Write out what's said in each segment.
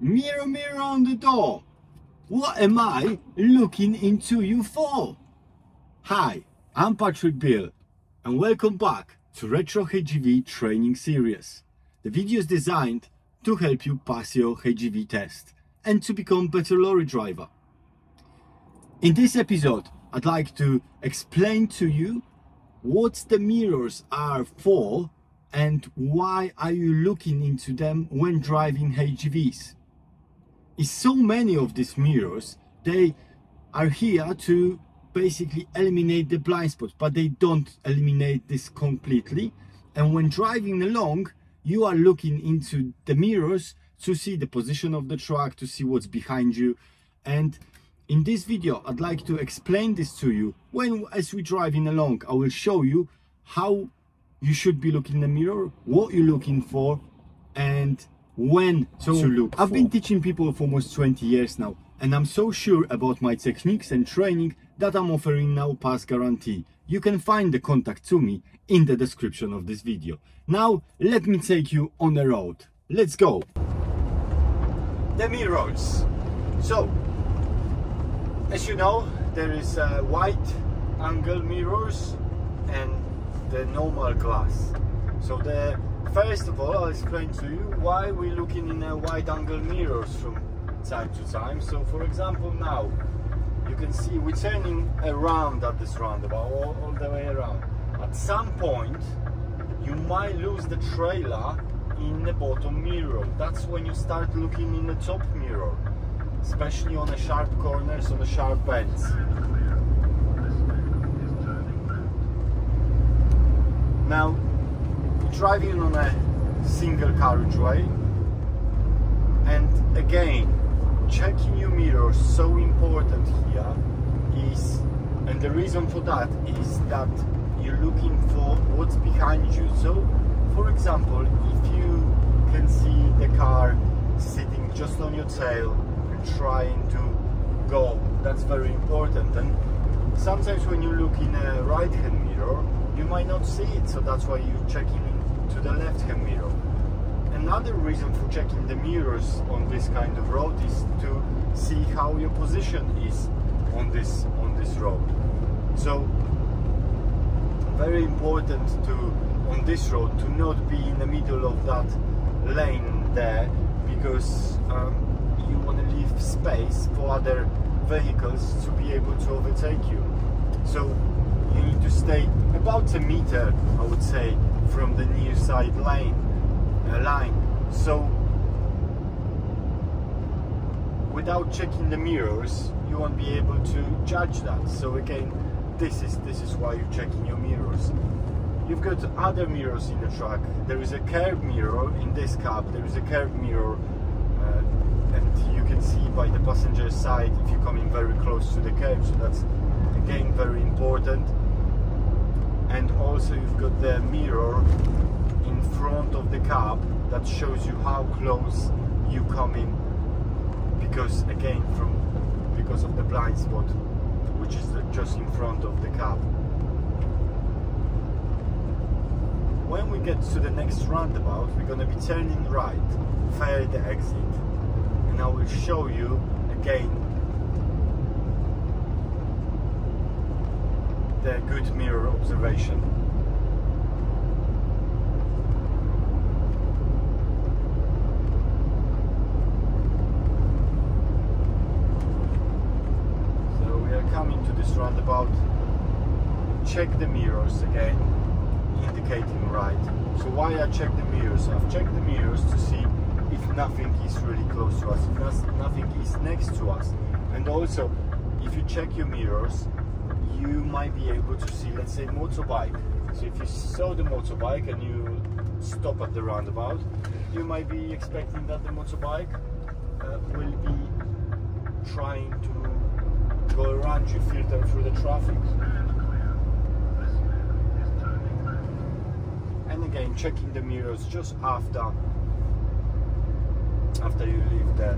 Mirror, mirror on the door, what am I looking into you for? Hi, I'm Patrick Biel and welcome back to Retro HGV training series. The video is designed to help you pass your HGV test and to become a better lorry driver. In this episode, I'd like to explain to you what the mirrors are for and why are you looking into them when driving HGVs. Is so many of these mirrors, they are here to basically eliminate the blind spots, but they don't eliminate this completely. And when driving along, you are looking into the mirrors to see the position of the truck, to see what's behind you. And in this video, I'd like to explain this to you. As we're driving along, I will show you how you should be looking in the mirror, what you're looking for, and when to look. I've been teaching people for almost 20 years now, and I'm so sure about my techniques and training that I'm offering now pass guarantee. You can find the contact to me in the description of this video. Now let me take you on the road. Let's go. The mirrors. So as you know, there is wide angle mirrors and the normal glass. So first of all, I'll explain to you why we're looking in wide-angle mirrors from time to time. So, for example, now you can see we're turning around at this roundabout, all the way around. At some point, you might lose the trailer in the bottom mirror. That's when you start looking in the top mirror, especially on the sharp corners, on the sharp bends. Now, driving on a single carriageway, and again, checking your mirror, so important here is, and the reason for that is that you're looking for what's behind you. So for example, if you can see the car sitting just on your tail and trying to go, that's very important. And sometimes when you look in a right hand mirror, you might not see it, so that's why you're checking to the left hand mirror. Another reason for checking the mirrors on this kind of road is to see how your position is on this road. So very important to, on this road, to not be in the middle of that lane there, because you want to leave space for other vehicles to be able to overtake you. So you need to stay about a meter, I would say, from the near side line. So without checking the mirrors, you won't be able to judge that. So again, this is why you're checking your mirrors. You've got other mirrors in the truck. There is a curb mirror in this cab. There is a curb mirror, and you can see by the passenger side if you're coming very close to the curb. So that's again very important. And also you've got the mirror in front of the cab that shows you how close you come in, because again, because of the blind spot, which is just in front of the cab. When we get to the next roundabout, we're going to be turning right, further exit, and I will show you again a good mirror observation. So we are coming to this roundabout. Check the mirrors again, indicating right. So why I check the mirrors? I've checked the mirrors to see if nothing is really close to us, if nothing is next to us. And also, if you check your mirrors, you might be able to see, let's say, motorbike. So if you saw the motorbike and you stop at the roundabout, you might be expecting that the motorbike will be trying to go around you, filter through the traffic. And again, checking the mirrors just after you leave the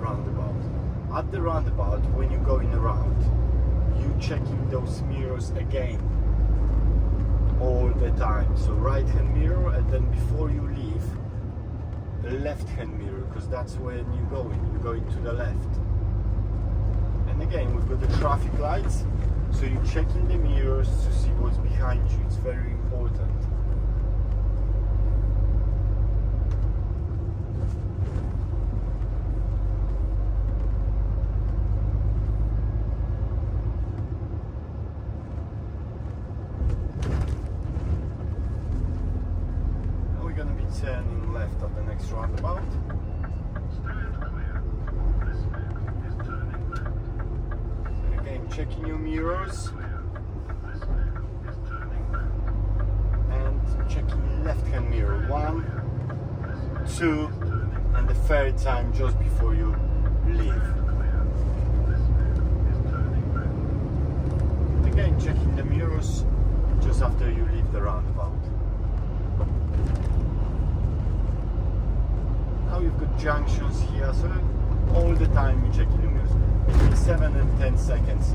roundabout. At the roundabout, when you're going around, you checking those mirrors again all the time. So right hand mirror, and then before you leave left-hand mirror, because that's when you're going to the left. And again, we've got the traffic lights, so you're checking the mirrors to see what's behind you. It's very important. Turning left at the next roundabout. Stand clear. This vehicle is turning left. And again, checking your mirrors. Stand clear. This vehicle is turning left. And checking left-hand mirror. 1, 2, and the third time just before you leave. This vehicle is turning left. And again, checking the mirrors just after you leave the roundabout. You've got junctions here, so all the time you check your mirrors, between 7 and 10 seconds,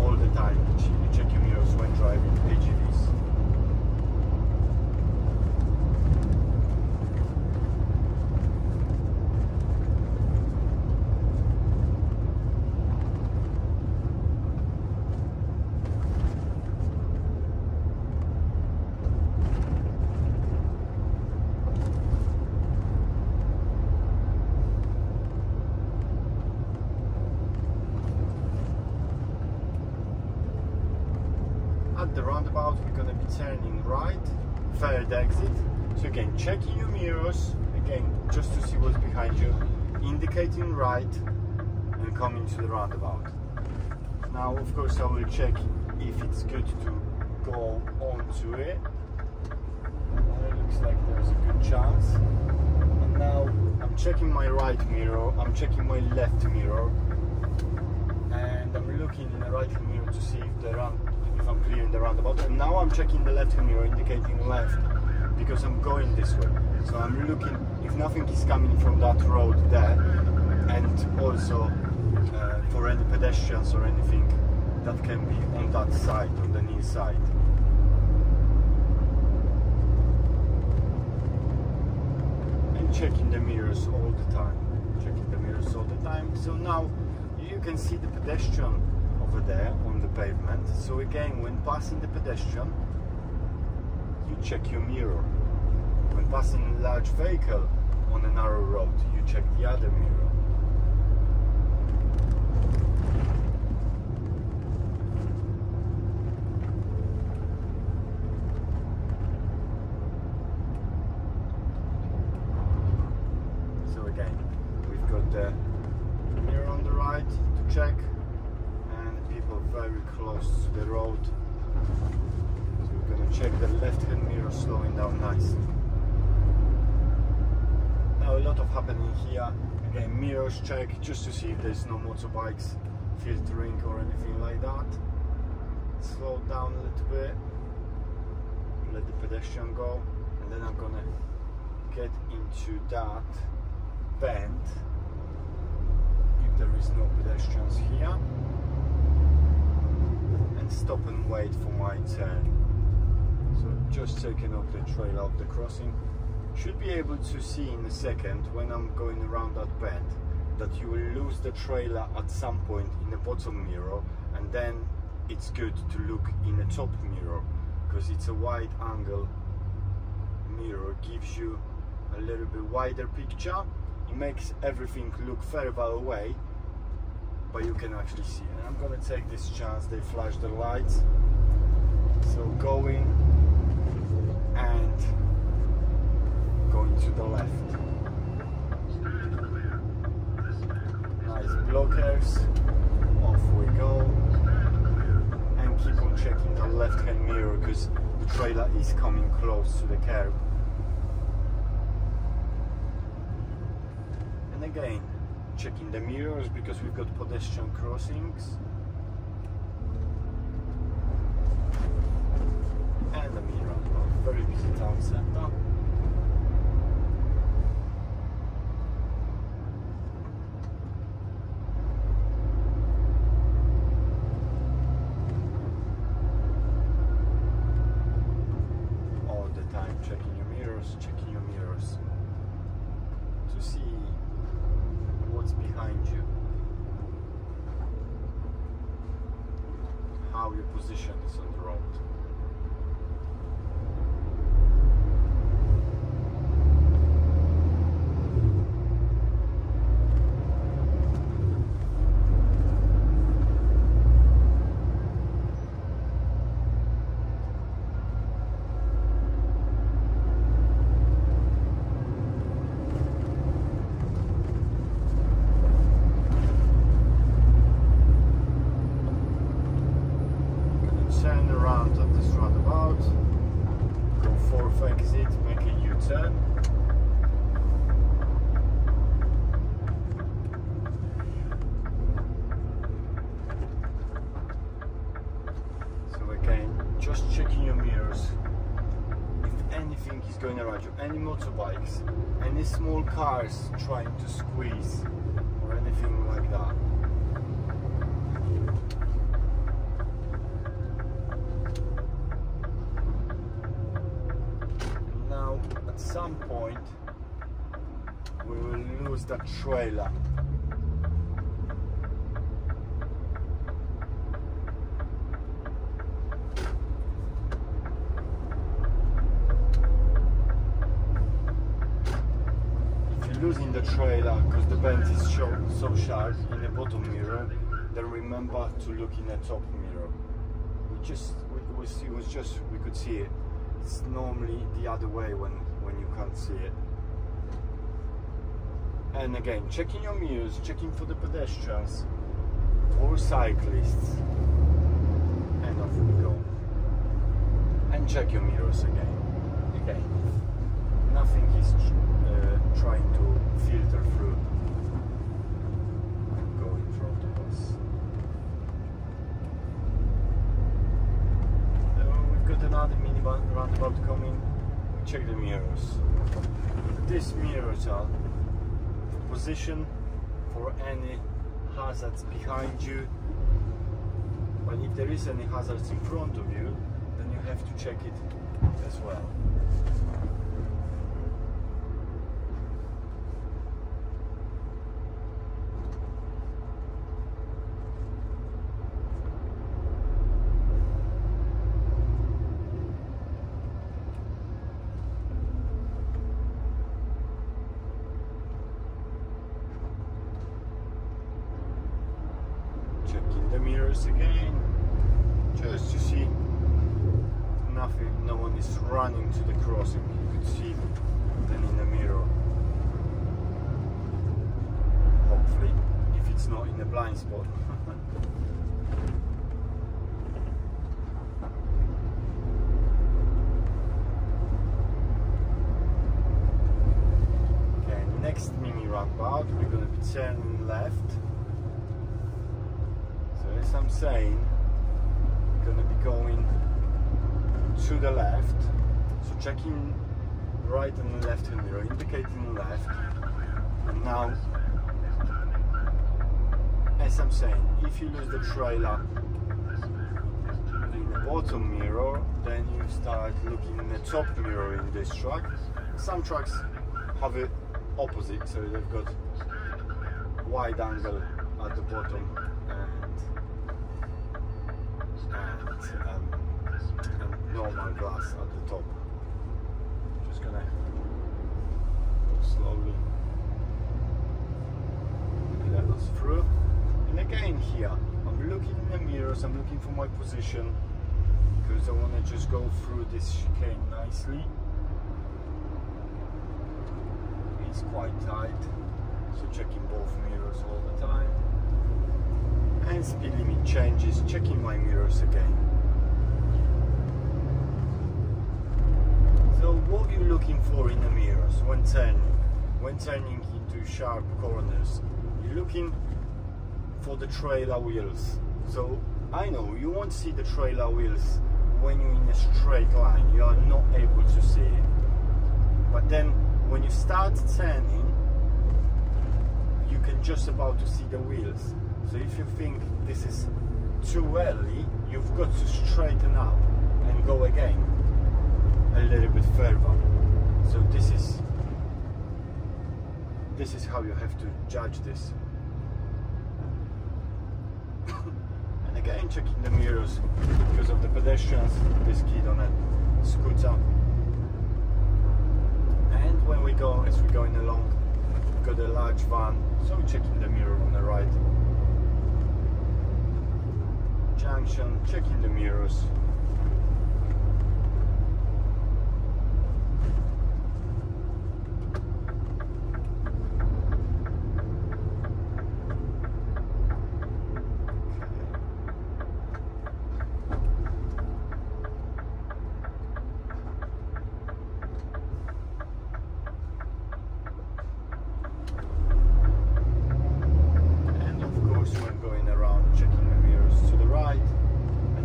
all the time you check your mirrors when driving ATVs. At the roundabout, we're going to be turning right, third exit. So again, checking your mirrors, again, just to see what's behind you, indicating right and coming to the roundabout. Now, of course, I will check if it's good to go onto it. It looks like there's a good chance. And now, I'm checking my right mirror, I'm checking my left mirror, and I'm looking in the right mirror to see if the if I'm clearing the roundabout, and now I'm checking the left-hand mirror, indicating left, because I'm going this way. So I'm looking if nothing is coming from that road there, and also for any pedestrians or anything that can be on that side, on the near side. And checking the mirrors all the time. Checking the mirrors all the time. So now you can see the pedestrian over there on the pavement. So again, when passing the pedestrian, you check your mirror. When passing a large vehicle on a narrow road, you check the other mirror. So again, we've got the mirror on the right to check. Very close to the road, so we're going to check the left-hand mirror, slowing down nicely. Now a lot of happening here, again mirrors check just to see if there's no motorbikes filtering or anything like that. Slow down a little bit, let the pedestrian go, and then I'm going to get into that bend if there is no pedestrians here. Stop and wait for my turn. So just taking off the trail of the crossing. Should be able to see in a second when I'm going around that bend that you will lose the trailer at some point in the bottom mirror, and then it's good to look in the top mirror, because it's a wide angle mirror, gives you a little bit wider picture. It makes everything look further away, but you can actually see. And I'm gonna take this chance, they flash the lights. So going and going to the left. Stand clear. This vehicle is nice blockers. Off we go. Stand clear. And keep on checking the left-hand mirror, because the trailer is coming close to the curb. And again, checking the mirrors, because we've got pedestrian crossings, and the mirror, very busy town center. All the time checking your mirrors, going around you, any motorbikes, any small cars trying to squeeze or anything like that. And now at some point we will lose that trailer. Losing the trailer because the bend is so sharp in the bottom mirror, then remember to look in the top mirror. We could see it. It's normally the other way when you can't see it. And again, checking your mirrors, checking for the pedestrians or cyclists, and off we go. And check your mirrors again. Okay. Nothing is trying to filter through. Go in front of us. We've got another mini roundabout coming. We check the mirrors. These mirrors are position for any hazards behind you. But if there is any hazards in front of you, then you have to check it as well. Checking the mirrors again, just to see nothing, no one is running to the crossing, you could see them in the mirror. Hopefully, if it's not in the blind spot. Okay, next mini roundabout, we're gonna be turning left. As I'm saying, we're going to be going to the left, so checking right and left hand mirror, indicating left. And now, as I'm saying, if you lose the trailer in the bottom mirror, then you start looking in the top mirror in this track. Some tracks have it opposite, so they've got wide angle at the bottom and normal glass at the top. Just gonna go slowly, let us through. And again here, I'm looking in the mirrors, I'm looking for my position, because I want to just go through this chicane nicely. It's quite tight, so checking both mirrors all the time. And speed limit changes, checking my mirrors again. So what are you looking for in the mirrors when turning? When turning into sharp corners, you're looking for the trailer wheels. So I know you won't see the trailer wheels when you're in a straight line, you are not able to see it. But then when you start turning, you can just about to see the wheels. So if you think this is too early, you've got to straighten up and go again a little bit further. So this is how you have to judge this. And again, checking the mirrors because of the pedestrians, this kid on a scooter. And when we go, as we're going along, we've got a large van, so we're checking the mirror on the right. Junction, checking the mirrors.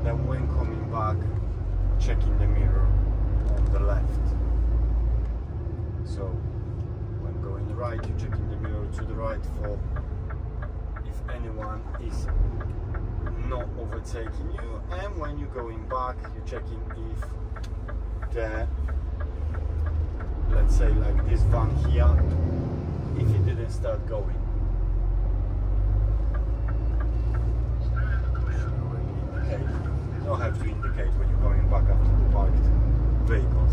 Then when coming back, checking the mirror on the left. the right for if anyone is not overtaking you, and when you're going back you're checking if the, let's say like this one here, if it didn't start going. You don't have to indicate when you're going back after the parked vehicles.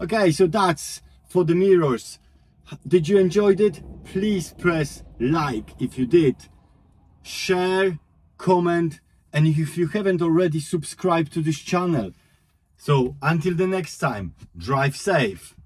Okay, so that's for the mirrors. Did you enjoy it? Please press like if you did, share, comment, and if you haven't already, subscribe to this channel. So until the next time, drive safe.